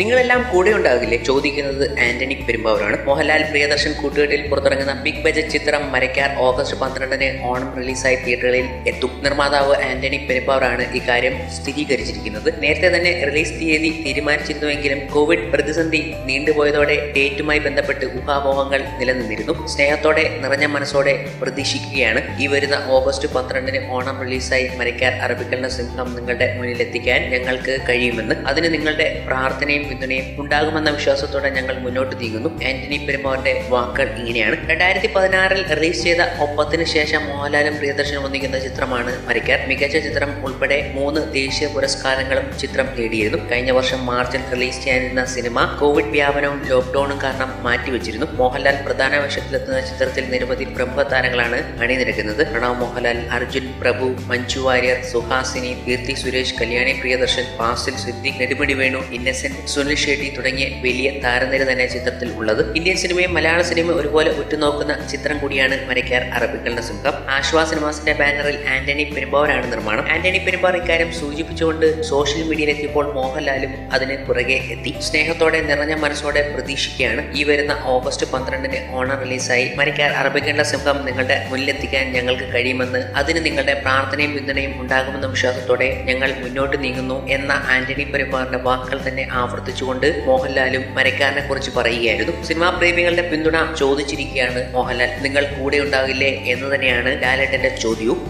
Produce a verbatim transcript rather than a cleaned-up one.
നിങ്ങളെല്ലാം കൂടെ ഉണ്ടാകില്ലേ ചോദിക്കുന്നത് ആന്റണി പെരുമ്പാവൂരാണ്. മോഹൻലാൽ പ്രിയദർശൻ കൂട്ടുകെട്ടിൽ പുറത്തിറങ്ങുന്ന ബിഗ് ബജറ്റ് ചിത്രം മരക്കാർ ഓഗസ്റ്റ് പന്ത്രണ്ടിന് ഓണം റിലീസായി തിയേറ്ററുകളിൽ എത്തും. നിർമ്മാതാവ് ആന്റണി പെരുമ്പാവൂരാണ് ഇക്കാര്യം സ്ഥിരീകരിച്ചിരിക്കുന്നത്. നേരത്തെ തന്നെ റിലീസ് തീയതി തീരുമാനിച്ചിരുന്നുവെങ്കിലും കോവിഡ് പ്രതിസന്ധി നീണ്ടുപോയതോടെ ഡേറ്റുമായി ബന്ധപ്പെട്ട് ഊഹാപോഹങ്ങൾ നിലനിന്നിരുന്നു. സ്നേഹത്തോടെ നിറഞ്ഞ മനസ്സോടെ പ്രതീക്ഷിക്കുകയാണ് ഈ വരുന്ന ഓഗസ്റ്റ് പന്ത്രണ്ടിന് ഓണം റിലീസായി മരക്കാർ അറബിക്കലിന്റെ സിംഹം നിങ്ങളുടെ മുന്നിലെത്തിക്കാൻ ഞങ്ങൾക്ക് കഴിയുമെന്ന്. അതിന് നിങ്ങളുടെ പ്രാർത്ഥനയും പിന്തുണയും ഉണ്ടാകുമെന്ന വിശ്വാസത്തോടെ ഞങ്ങൾ മുന്നോട്ട് നീങ്ങുന്നു. ആന്റണി പെരുമാറിന്റെ വാക്കുകൾ ഇങ്ങനെയാണ്. രണ്ടായിരത്തി പതിനാറിൽ റിലീസ് ചെയ്ത ഒപ്പത്തിന് ശേഷം മോഹൻലാലും പ്രിയദർശനും ഒന്നിക്കുന്ന ചിത്രമാണ് മരക്കാർ. മികച്ച ചിത്രം ഉൾപ്പെടെ മൂന്ന് ദേശീയ പുരസ്കാരങ്ങളും ചിത്രം നേടിയിരുന്നു. കഴിഞ്ഞ വർഷം മാർച്ചിൽ റിലീസ് ചെയ്യാനിരുന്ന സിനിമ കോവിഡ് വ്യാപനവും ലോക്ക്ഡൌണും കാരണം മാറ്റിവെച്ചിരുന്നു. മോഹൻലാൽ പ്രധാന വേഷത്തിലെത്തുന്ന ചിത്രത്തിൽ നിരവധി പ്രമുഖ താരങ്ങളാണ് അണിനിരക്കുന്നത്. പ്രണവ് മോഹൻലാൽ, അർജുൻ, പ്രഭു, മഞ്ജു വാര്യർ, സുഹാസിനി, കീർത്തി സുരേഷ്, കല്യാണി പ്രിയദർശൻ, ഫാസിൽ, സിദ്ദിഖ്, നെടുമുടി വേണു, ഇന്നസെന്റ്, സുനിൽ ഷെട്ടി തുടങ്ങിയ വലിയ താരനിര തന്നെ ചിത്രത്തിൽ ഉള്ളത്. ഇന്ത്യൻ സിനിമയും മലയാള സിനിമയും ഒരുപോലെ ഉറ്റുനോക്കുന്ന ചിത്രം കൂടിയാണ് മരക്കാർ അറബിക്കലിന്റെ സിംഹം. ആശ്വാ സിനിമാസിന്റെ ബാനറിൽ ആന്റണി പെരുമ്പാവൂരാണ് നിർമ്മാണം. ആന്റണി പെരുമ്പാവൂർ ഇക്കാര്യം സൂചിപ്പിച്ചുകൊണ്ട് സോഷ്യൽ മീഡിയയിലെത്തിയപ്പോൾ മോഹൻലാലും അതിന് പുറകെ എത്തി. സ്നേഹത്തോടെ നിറഞ്ഞ മനസ്സോടെ പ്രതീക്ഷിക്കുകയാണ് ഈ വരുന്ന ഓഗസ്റ്റ് പന്ത്രണ്ടിന് ഓണം റിലീസായി മരക്കാർ അറബിക്കലിന്റെ സിംഹം നിങ്ങളുടെ മുന്നിലെത്തിക്കാൻ ഞങ്ങൾക്ക് കഴിയുമെന്ന്. അതിന് നിങ്ങളുടെ പ്രാർത്ഥനയും പിന്തുണയും ഉണ്ടാകുമെന്ന വിശ്വാസത്തോടെ ഞങ്ങൾ മുന്നോട്ട് നീങ്ങുന്നു എന്ന ആന്റണി പെരുമ്പാവൂരിന്റെ വാക്കുകൾ തന്നെ ആവർത്തിച്ചു ുകൊണ്ട് മോഹൻലാലും മരക്കാരനെ കുറിച്ച് പറയുകയായിരുന്നു. സിനിമാ പ്രേമികളുടെ പിന്തുണ ചോദിച്ചിരിക്കുകയാണ് മോഹൻലാൽ. നിങ്ങൾ കൂടെ ഉണ്ടാകില്ലേ എന്ന് തന്നെയാണ് ലാലേട്ടന്റെ ചോദ്യവും.